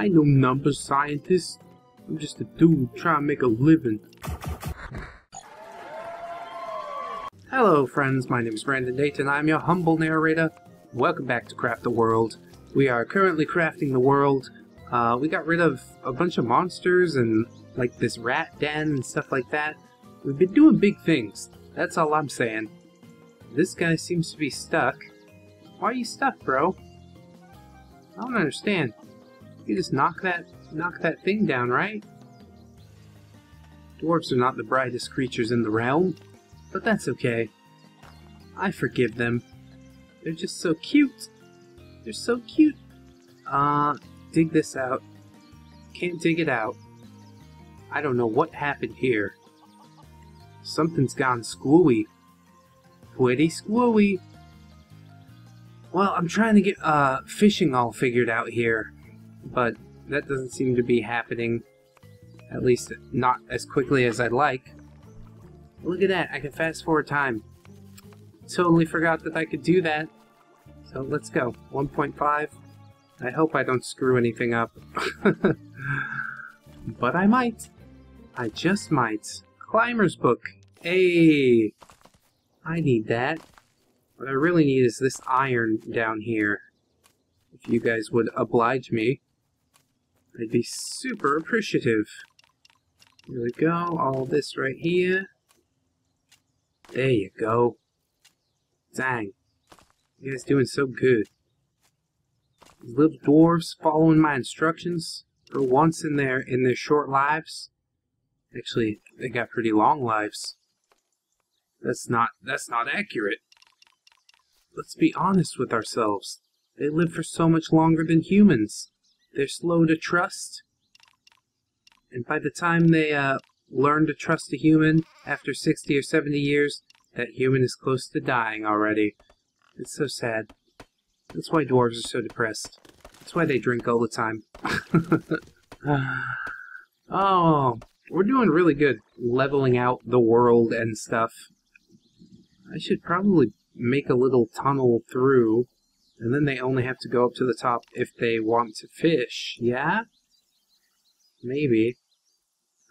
I know numbers, scientist. I'm just a dude trying to make a living. Hello friends, my name is Brandon Dayton, I'm your humble narrator. Welcome back to Craft the World. We are currently crafting the world. We got rid of a bunch of monsters and like this rat den and stuff like that. We've been doing big things, that's all I'm saying. This guy seems to be stuck. Why are you stuck, bro? I don't understand. You just knock that thing down, right? Dwarves are not the brightest creatures in the realm, but that's okay. I forgive them. They're just so cute. They're so cute. Dig this out. Can't dig it out. I don't know what happened here. Something's gone squooey. Pretty squooey. Well, I'm trying to get fishing all figured out here, but that doesn't seem to be happening. At least not as quickly as I'd like. Look at that, I can fast forward time. Totally forgot that I could do that. So let's go. 1.5. I hope I don't screw anything up. But I might. I just might. Climber's book. Hey, I need that. What I really need is this iron down here. If you guys would oblige me, I'd be super appreciative. Here we go, all this right here. There you go. Dang. You guys doing so good. These little dwarves following my instructions for once in their short lives. Actually, they got pretty long lives. That's not accurate. Let's be honest with ourselves. They live for so much longer than humans. They're slow to trust. And by the time they learn to trust a human, after 60 or 70 years, that human is close to dying already. It's so sad. That's why dwarves are so depressed. That's why they drink all the time. Oh, we're doing really good leveling out the world and stuff. I should probably make a little tunnel through, and then they only have to go up to the top if they want to fish, yeah? Maybe.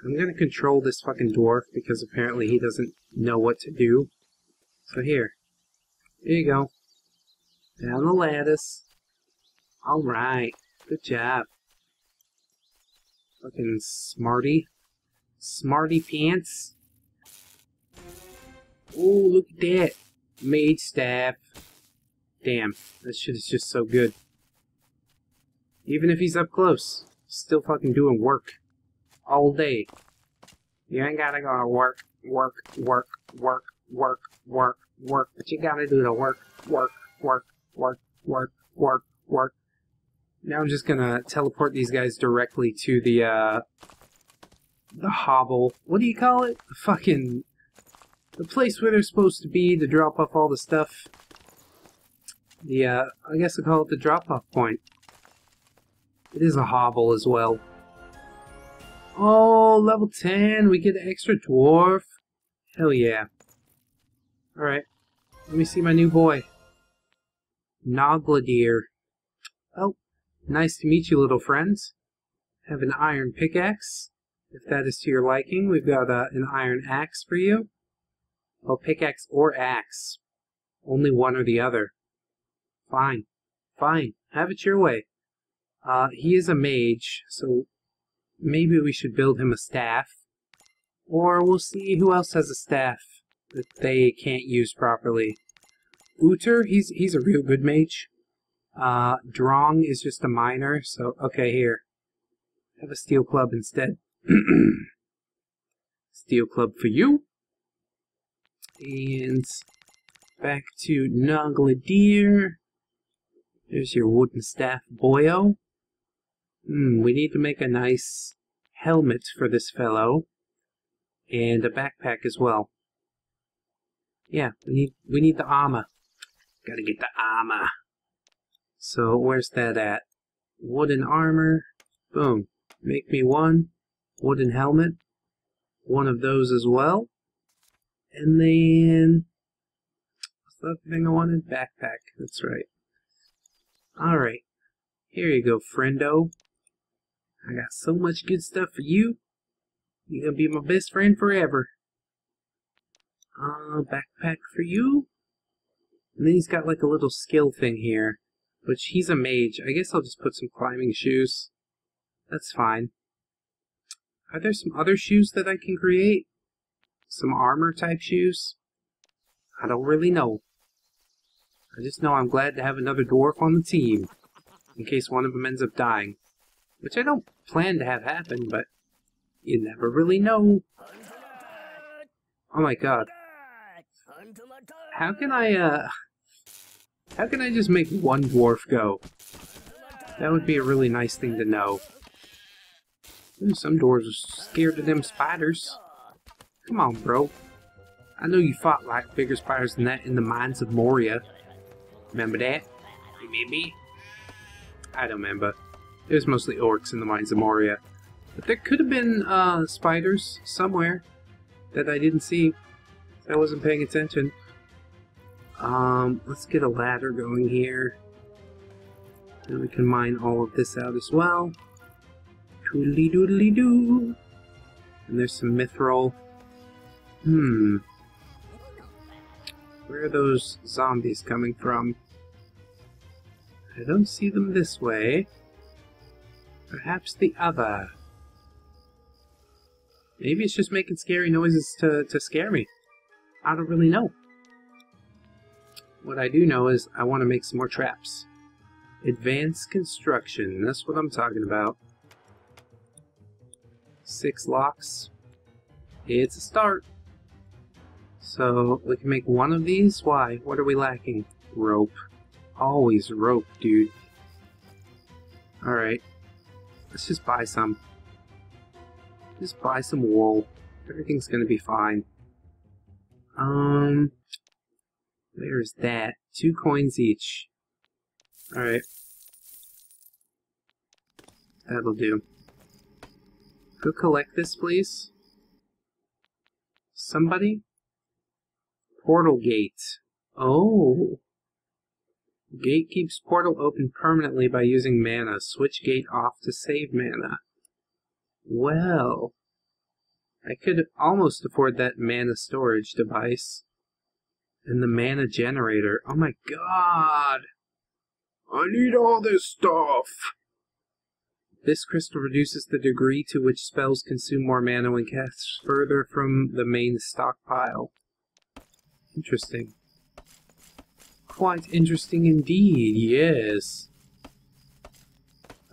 I'm gonna control this fucking dwarf because apparently he doesn't know what to do. So here you go. Down the lattice. Alright, good job. Fucking smarty. Smarty pants. Ooh, look at that. Mage staff. Damn, this shit is just so good. Even if he's up close, still fucking doing work. All day. You ain't gotta go to work, but you gotta do the work. Now I'm just gonna teleport these guys directly to the hovel. What do you call it? The fucking... the place where they're supposed to be to drop off all the stuff. The, I guess I call it the drop-off point. It is a hovel as well. Oh, level 10! We get an extra dwarf! Hell yeah. Alright. Let me see my new boy. Nagladir. Oh, nice to meet you, little friends. Have an iron pickaxe. If that is to your liking, we've got an iron axe for you. Well, pickaxe or axe. Only one or the other. Fine. Fine. Have it your way. He is a mage, so maybe we should build him a staff. Or we'll see who else has a staff that they can't use properly. Uter, he's a real good mage. Drong is just a miner, so okay, here. Have a steel club instead. Steel club for you. And back to Nagladir. There's your wooden staff, boyo. We need to make a nice helmet for this fellow. And a backpack as well. Yeah, we need the armor. Gotta get the armor. So where's that at? Wooden armor. Boom. Make me one. Wooden helmet. One of those as well. And then... what's the other thing I wanted? Backpack. That's right. Alright. Here you go, friendo. I got so much good stuff for you. You're gonna be my best friend forever. Backpack for you. And then he's got like a little skill thing here, which he's a mage. I guess I'll just put some climbing shoes. That's fine. Are there some other shoes that I can create? Some armor type shoes? I don't really know. I just know I'm glad to have another dwarf on the team, in case one of them ends up dying. Which I don't plan to have happen, but you never really know. Oh my god. How can I just make one dwarf go? That would be a really nice thing to know. Ooh, some dwarves are scared of them spiders. Come on, bro. I know you fought like bigger spiders than that in the Mines of Moria. Remember that? Maybe? I don't remember. It was mostly orcs in the Mines of Moria. But there could have been spiders somewhere that I didn't see. I wasn't paying attention. Let's get a ladder going here. Then we can mine all of this out as well. Toodly doodly doo. And there's some mithril. Where are those zombies coming from? I don't see them this way. Perhaps the other. Maybe it's just making scary noises to scare me. I don't really know. What I do know is I want to make some more traps. Advanced construction. That's what I'm talking about. 6 locks. It's a start. So we can make one of these. Why? What are we lacking? Rope. Always rope, dude. Alright. Let's just buy some. Just buy some wool. Everything's gonna be fine. Where's that? 2 coins each. Alright. That'll do. Go collect this, please. Somebody? Portal gate. Oh. Gate keeps portal open permanently by using mana. Switch gate off to save mana. Well. I could almost afford that mana storage device. And the mana generator. Oh my god! I need all this stuff! This crystal reduces the degree to which spells consume more mana when cast further from the main stockpile. Interesting. Quite interesting indeed, yes.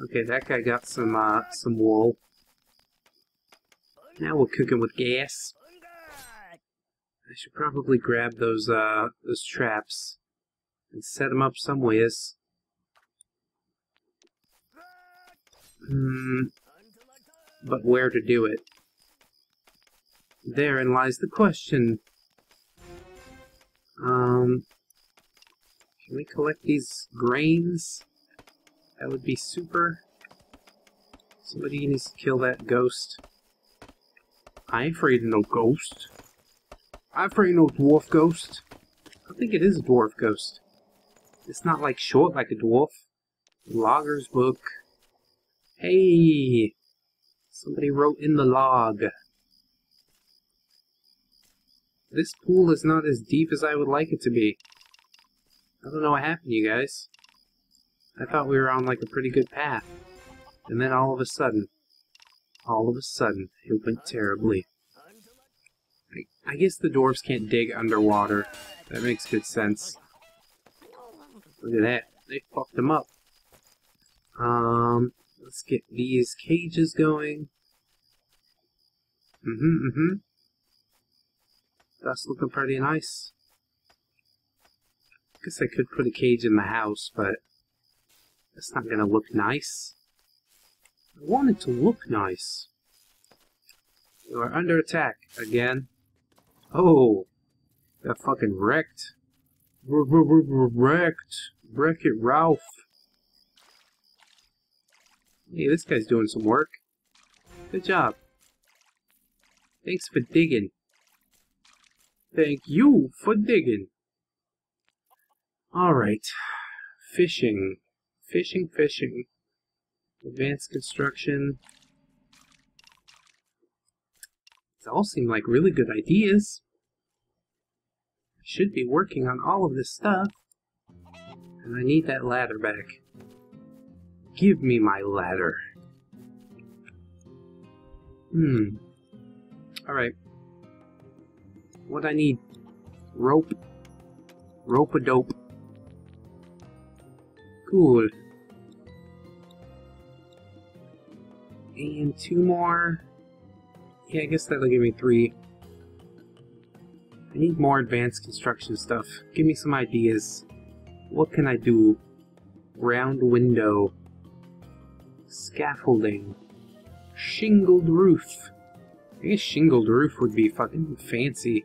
Okay, that guy got some wool. Now we're cooking with gas. I should probably grab those traps and set them up some ways. But where to do it? Therein lies the question. Can we collect these grains? That would be super. Somebody needs to kill that ghost. I ain't afraid of no ghost. I'm afraid of no dwarf ghost. I think it is a dwarf ghost. It's not like short like a dwarf. Logger's book. Hey! Somebody wrote in the log. This pool is not as deep as I would like it to be. I don't know what happened, you guys. I thought we were on, like, a pretty good path. And then all of a sudden, it went terribly. I guess the dwarves can't dig underwater. That makes good sense. Look at that. They fucked them up. Let's get these cages going. That's looking pretty nice. I guess I could put a cage in the house, but that's not gonna look nice. I want it to look nice. You are under attack again. Oh, got fucking wrecked. Wrecked. Wreck it, Ralph. Hey, this guy's doing some work. Good job. Thanks for digging. Thank you for digging. Alright. Fishing. advanced construction. These all seem like really good ideas. I should be working on all of this stuff. And I need that ladder back. Give me my ladder. Alright. What I need? Rope. Rope-a-dope. Cool. And two more. Yeah, I guess that'll give me three. I need more advanced construction stuff. Give me some ideas. What can I do? Round window. Scaffolding. Shingled roof. I guess shingled roof would be fucking fancy.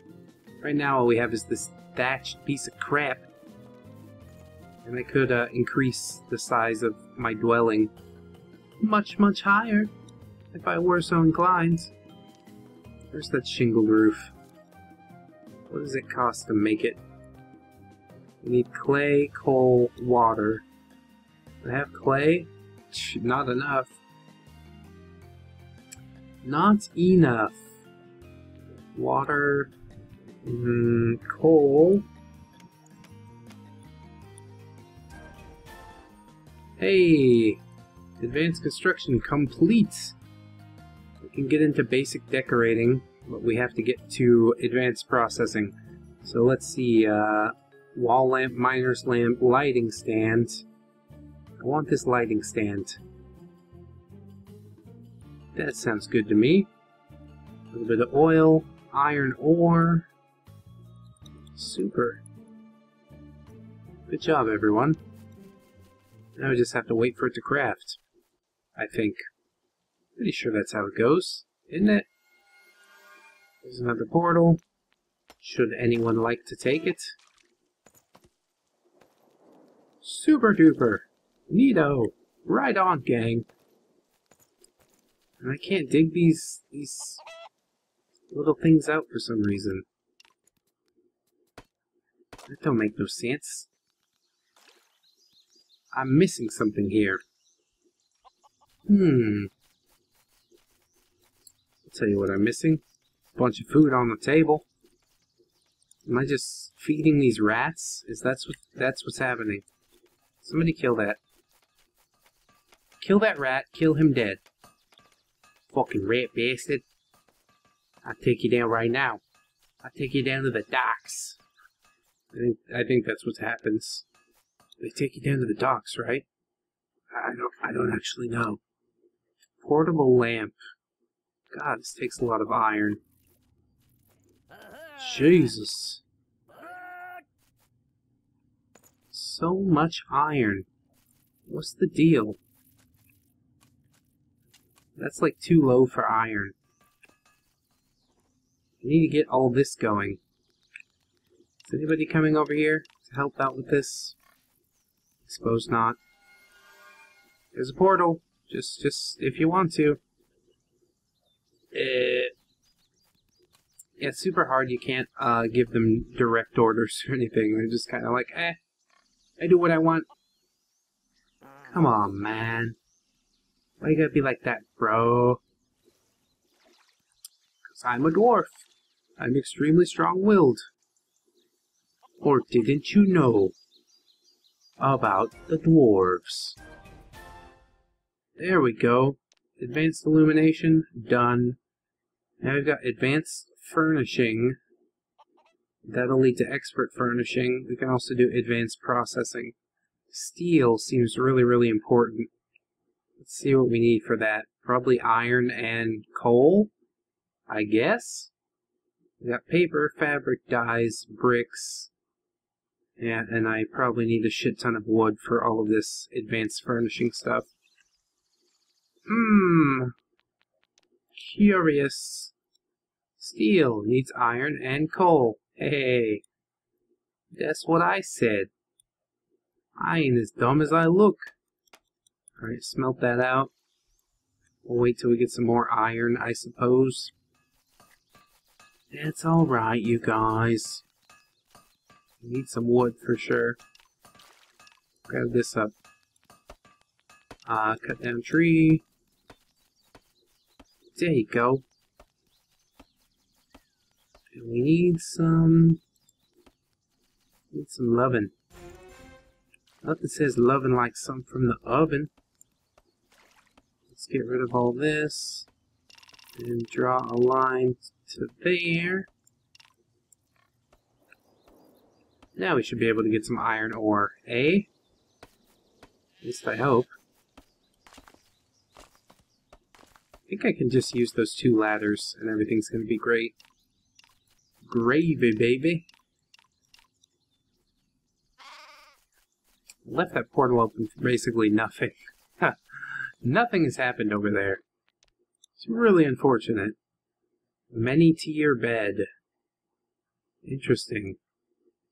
Right now all we have is this thatched piece of crap. And I could increase the size of my dwelling much, much higher if I were so inclined. Where's that shingled roof? What does it cost to make it? We need clay, coal, water. Do I have clay? Not enough. Not enough. Water. Coal. Hey! Advanced construction complete! We can get into basic decorating, but we have to get to advanced processing. So let's see, wall lamp, miner's lamp, lighting stand. I want this lighting stand. That sounds good to me. A little bit of oil, iron ore. Super. Good job, everyone. Now we just have to wait for it to craft. I think. Pretty sure that's how it goes, isn't it? There's another portal. Should anyone like to take it? Super duper. Neato. Right on, gang. And I can't dig these little things out for some reason. That don't make no sense. I'm missing something here. I'll tell you what I'm missing. A bunch of food on the table. Am I just feeding these rats? That's what's happening. Somebody kill that. Kill that rat. Kill him dead. Fucking rat bastard. I'll take you down right now. I'll take you down to the docks. I think that's what happens. They take you down to the docks, right? I don't actually know. Portable lamp. God, this takes a lot of iron. Jesus. So much iron. What's the deal? That's like too low for iron. I need to get all this going. Is anybody coming over here to help out with this? I suppose not. There's a portal. Just if you want to. Yeah, it's super hard. You can't give them direct orders or anything. They're just kind of like, eh, I do what I want. Come on, man. Why you gotta be like that, bro? 'Cause I'm a dwarf. I'm extremely strong-willed. Or didn't you know about the dwarves? There we go. Advanced illumination, done. Now we've got advanced furnishing. That'll lead to expert furnishing. We can also do advanced processing. Steel seems really, really important. Let's see what we need for that. Probably iron and coal, I guess. We got paper, fabric, dyes, bricks. Yeah, and I probably need a shit ton of wood for all of this advanced furnishing stuff. Curious. Steel needs iron and coal. Hey, that's what I said. I ain't as dumb as I look. Alright, smelt that out. We'll wait till we get some more iron, I suppose. That's alright, you guys. We need some wood for sure. Grab this up. Cut down tree. There you go. And we need some... lovin'. Nothing says lovin' like some from the oven. Let's get rid of all this. And draw a line to there. Now we should be able to get some iron ore, eh? At least I hope. I think I can just use those two ladders and everything's going to be great. Gravy, baby. I left that portal open for basically nothing. Nothing has happened over there. It's really unfortunate. Many to your bed. Interesting.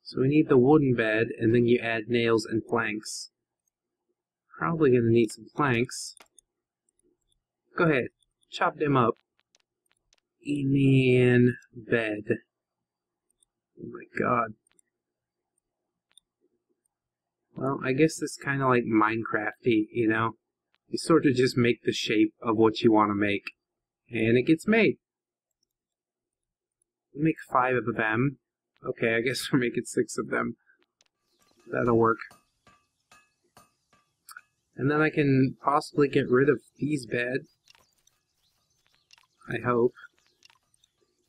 So we need the wooden bed, and then you add nails and planks. Probably going to need some planks. Go ahead. Chop them up. And then bed. Oh my god. Well, I guess it's kind of like Minecraft-y, you know? You sort of just make the shape of what you want to make. And it gets made. We'll make 5 of them. Okay, I guess we're making 6 of them. That'll work. And then I can possibly get rid of these beds. I hope.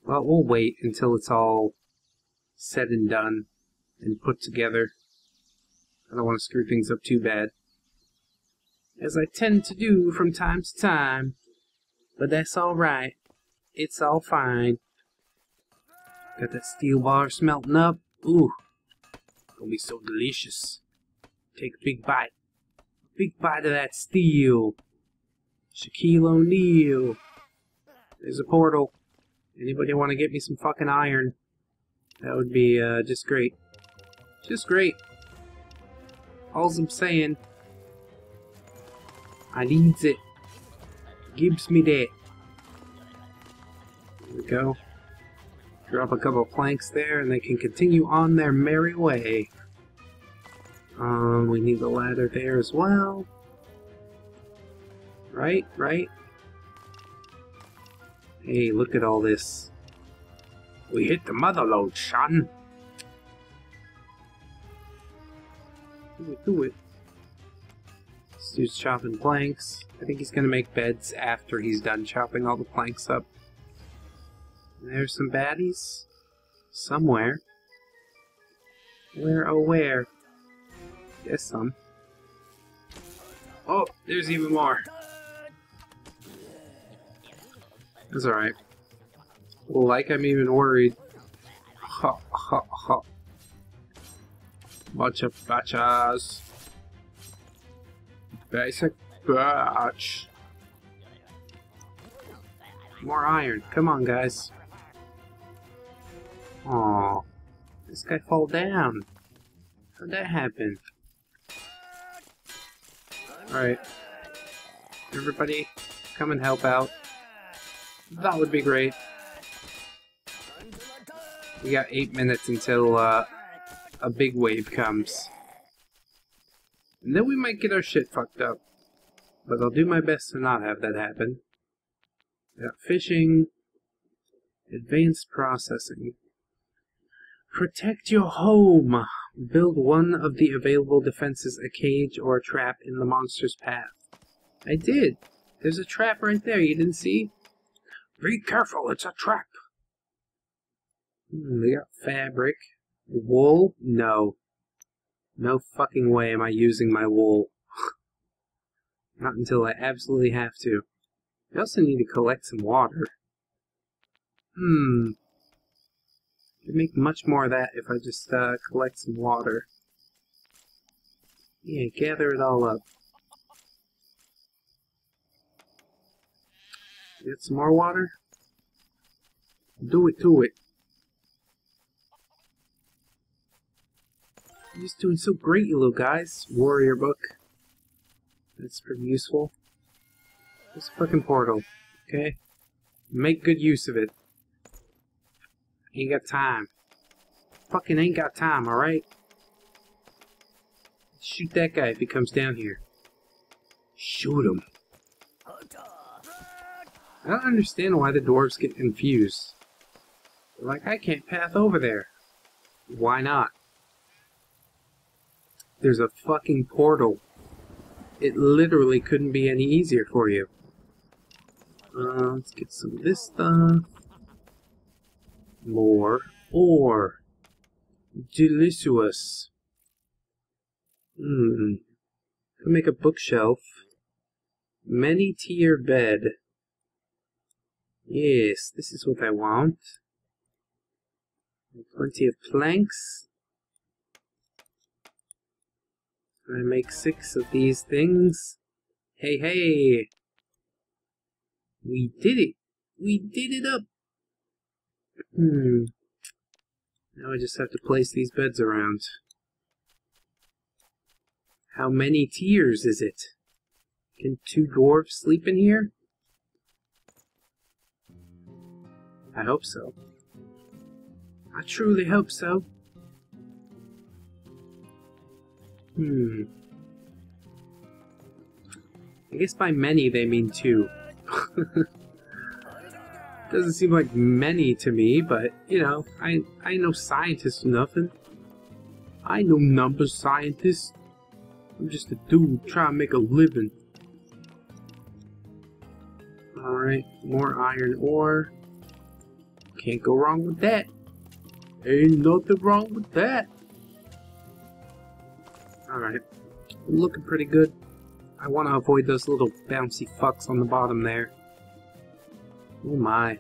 Well, we'll wait until it's all said and done and put together. I don't want to screw things up too bad, as I tend to do from time to time. But that's alright. It's all fine. Got that steel bar smelting up. Ooh. Gonna be so delicious. Take a big bite. Big bite of that steel. Shaquille O'Neal. There's a portal. Anybody want to get me some fucking iron? That would be just great. Just great. All I'm saying. I needs it. Gives me that. There we go. Drop a couple of planks there and they can continue on their merry way. We need the ladder there as well. Right, right. Hey, look at all this. We hit the mother lode, son. Do it, do it. This dude's chopping planks. I think he's gonna make beds after he's done chopping all the planks up. There's some baddies. Somewhere. Where oh where? Yes, some. Oh, there's even more. That's alright. Well, like I'm even worried. Ha ha ha. Bunch of batches. Basic batch. More iron. Come on, guys. Aww. This guy fall down. How'd that happen? Alright. Everybody, come and help out. That would be great. We got 8 minutes until a big wave comes. And then we might get our shit fucked up. But I'll do my best to not have that happen. We got fishing. Advanced processing. Protect your home. Build one of the available defenses, a cage or a trap in the monster's path. I did. There's a trap right there, you didn't see? Be careful, it's a trap. We got fabric. Wool? No. No fucking way am I using my wool. Not until I absolutely have to. We also need to collect some water. Could make much more of that if I just collect some water. Yeah, gather it all up. Get some more water? Do it to it. You're just doing so great, you little guys. Warrior book. That's pretty useful. This fucking portal. Okay? Make good use of it. Ain't got time. Fucking ain't got time, alright? Shoot that guy if he comes down here. Shoot him. I don't understand why the dwarves get confused. They're like, I can't path over there. Why not? There's a fucking portal. It literally couldn't be any easier for you. Let's get some of this stuff. More ore. Delicious. Could make a bookshelf. Many-tier bed. Yes, this is what I want. And plenty of planks. I make 6 of these things. Hey, hey! We did it! We did it up! Now I just have to place these beds around. How many tiers is it? Can 2 dwarves sleep in here? I hope so. I truly hope so. I guess by many they mean 2. Doesn't seem like many to me, but, you know, I know scientists or nothing. I know numbers scientists. I'm just a dude trying to make a living. Alright, more iron ore. Can't go wrong with that. Ain't nothing wrong with that. Alright, looking pretty good. I want to avoid those little bouncy fucks on the bottom there. Oh my.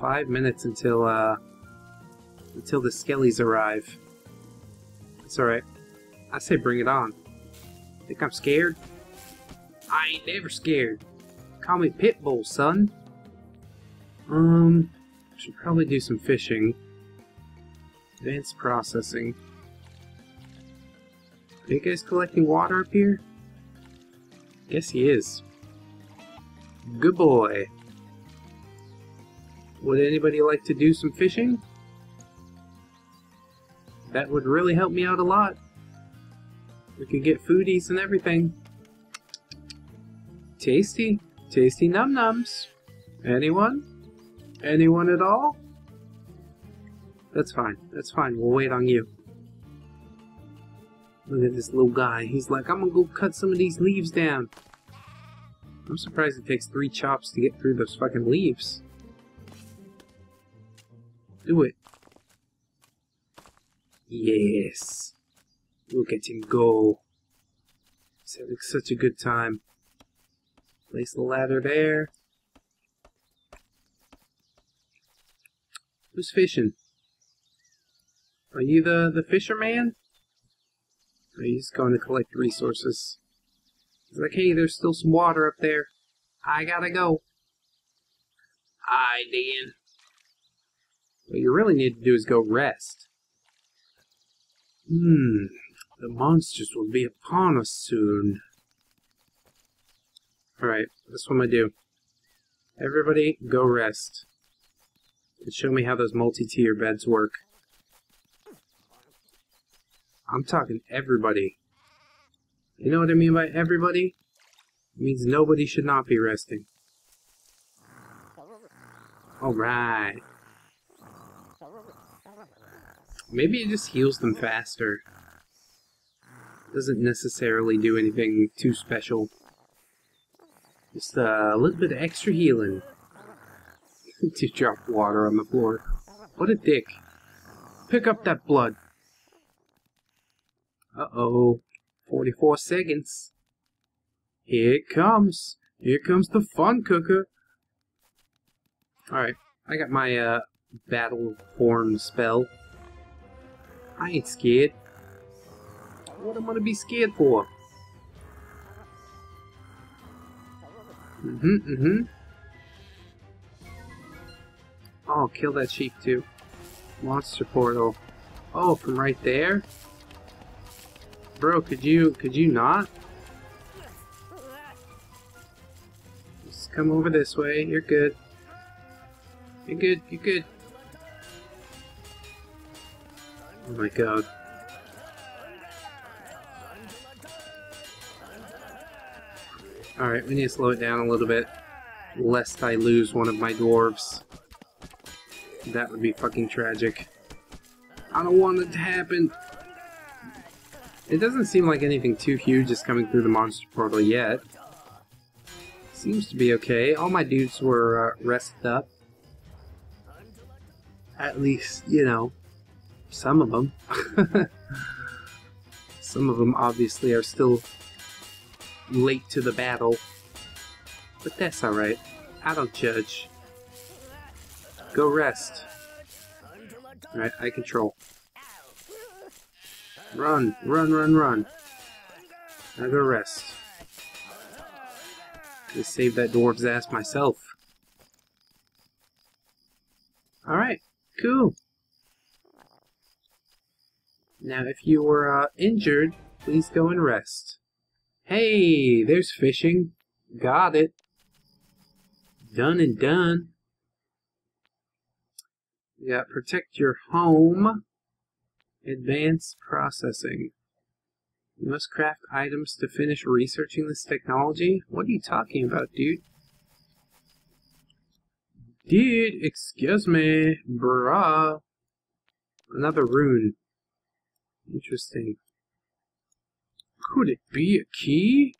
5 minutes until the skellies arrive. That's alright. I say bring it on. Think I'm scared? I ain't never scared. Call me Pitbull, son. Should probably do some fishing. Advanced processing. Are you guys collecting water up here? Guess he is. Good boy. Would anybody like to do some fishing? That would really help me out a lot. We could get foodies and everything. Tasty. Tasty num-nums. Anyone? Anyone at all? That's fine. That's fine. We'll wait on you. Look at this little guy. He's like, I'm gonna go cut some of these leaves down. I'm surprised it takes 3 chops to get through those fucking leaves. Do it. Yes. Look at him go. He's having such a good time. Place the ladder there. Who's fishing? Are you the fisherman? He's going to collect resources. He's like, hey, there's still some water up there. I gotta go. Hi, Dan. What you really need to do is go rest. The monsters will be upon us soon. Alright, that's what I'm gonna do. Everybody, go rest. And show me how those multi-tier beds work. I'm talking everybody. You know what I mean by everybody? It means nobody should not be resting. Alright. Maybe it just heals them faster. Doesn't necessarily do anything too special. Just a little bit of extra healing. To drop water on the floor. What a dick. Pick up that blood. Uh-oh. 44 seconds. Here it comes. Here comes the fun cooker. Alright. I got my, battle form spell. I ain't scared. What am I gonna be scared for? Oh, kill that sheep too. Monster portal. Oh, from right there? Bro, could you not? Just come over this way. You're good. You're good. You're good. Oh my god. Alright, we need to slow it down a little bit, lest I lose one of my dwarves. That would be fucking tragic. I don't want it to happen! It doesn't seem like anything too huge is coming through the monster portal yet. Seems to be okay. All my dudes were rested up. At least, you know, some of them. Some of them obviously are still late to the battle. But that's alright. I don't judge. Go rest. Alright, I control. Run, run, run, run. Now go rest. Just save that dwarf's ass myself. Alright, cool. Now if you were injured, please go and rest. Hey, there's fishing. Got it. Done and done. Yeah, protect your home. Advanced processing. You must craft items to finish researching this technology? What are you talking about, dude? Dude, excuse me, bruh. Another rune. Interesting. Could it be a key?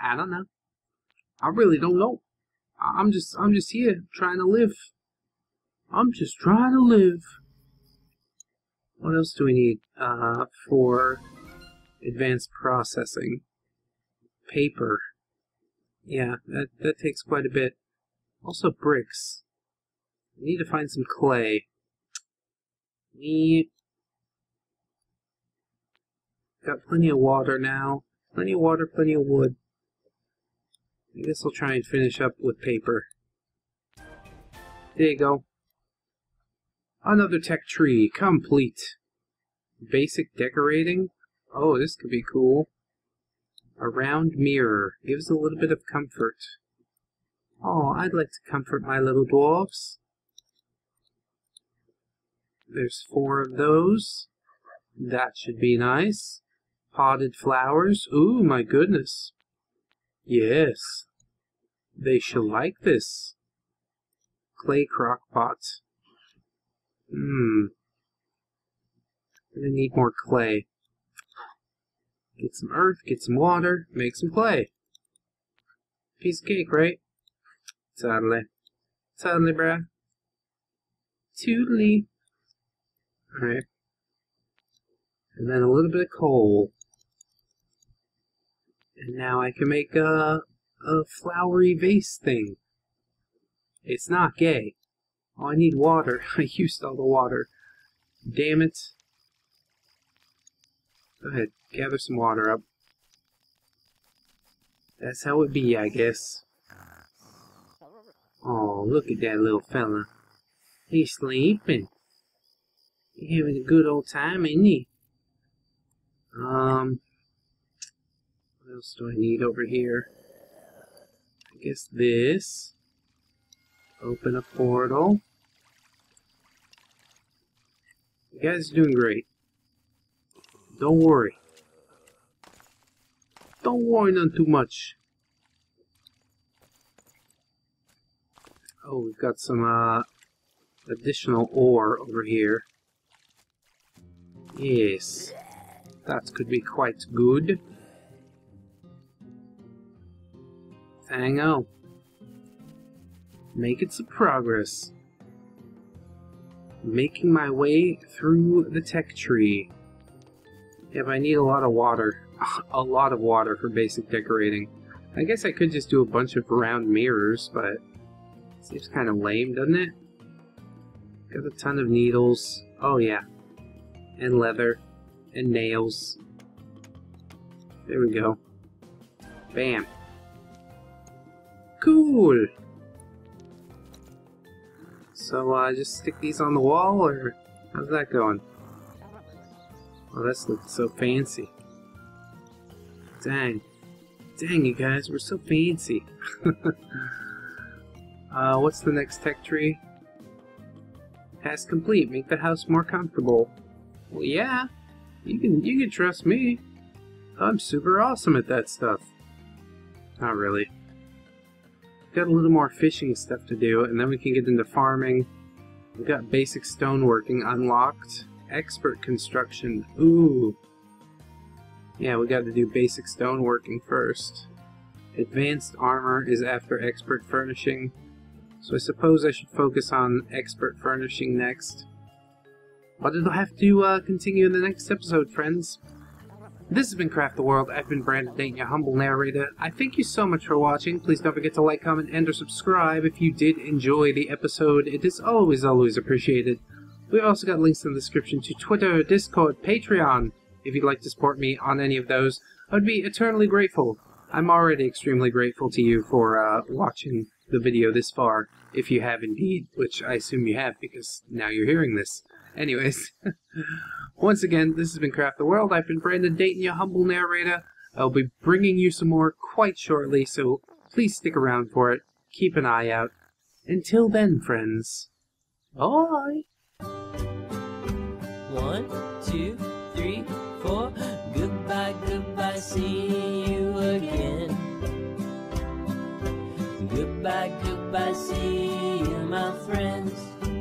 I don't know. I really don't know. I'm just here trying to live. I'm just trying to live. What else do we need for advanced processing? Paper. Yeah, that takes quite a bit. Also bricks. We need to find some clay. We got plenty of water now. Plenty of water, plenty of wood. I guess I'll try and finish up with paper. There you go. Another tech tree, complete. Basic decorating. Oh, this could be cool. A round mirror. Gives a little bit of comfort. Oh, I'd like to comfort my little dwarves. There's 4 of those. That should be nice. Potted flowers. Ooh, my goodness. Yes. They shall like this. Clay crock pot. Hmm. Gonna need more clay. Get some earth, get some water, make some clay. Piece of cake, right? Totally. Totally, bruh. Tootly. Alright. And then a little bit of coal. And now I can make a flowery vase thing. It's not gay. Oh, I need water. I used all the water. Damn it. Go ahead. Gather some water up. That's how it be, I guess. Oh, look at that little fella. He's sleeping. He's having a good old time, ain't he? What else do I need over here? I guess this. Open a portal. You guys are doing great. Don't worry. Don't worry none too much. Oh, we've got some additional ore over here. Yes. That could be quite good. Hang on. Making some progress. Making my way through the tech tree. If I need a lot of water. A lot of water for basic decorating. I guess I could just do a bunch of round mirrors, but it seems kind of lame, doesn't it? Got a ton of needles. Oh yeah. And leather. And nails. There we go. Bam. Cool! So, just stick these on the wall, or how's that going? Oh, that's looking so fancy. Dang. Dang, you guys, we're so fancy. What's the next tech tree? Task complete. Make the house more comfortable. Well, yeah. You can trust me. I'm super awesome at that stuff. Not really. Got a little more fishing stuff to do, and then we can get into farming. We've got basic stoneworking unlocked. Expert construction. Ooh. Yeah, we got to do basic stoneworking first. Advanced armor is after expert furnishing. So I suppose I should focus on expert furnishing next. But it'll have to continue in the next episode, friends. This has been Craft the World. I've been Brandon Dayton, your humble narrator. I thank you so much for watching. Please don't forget to like, comment, and or subscribe if you did enjoy the episode. It is always, always appreciated. We've also got links in the description to Twitter, Discord, Patreon. If you'd like to support me on any of those, I would be eternally grateful. I'm already extremely grateful to you for watching the video this far, if you have indeed, which I assume you have because now you're hearing this. Anyways, once again, this has been Craft the World. I've been Brandon Dayton, your humble narrator. I'll be bringing you some more quite shortly, so please stick around for it. Keep an eye out. Until then, friends. Bye! 1, 2, 3, 4. Goodbye, goodbye, see you again. Goodbye, goodbye, see you, my friends.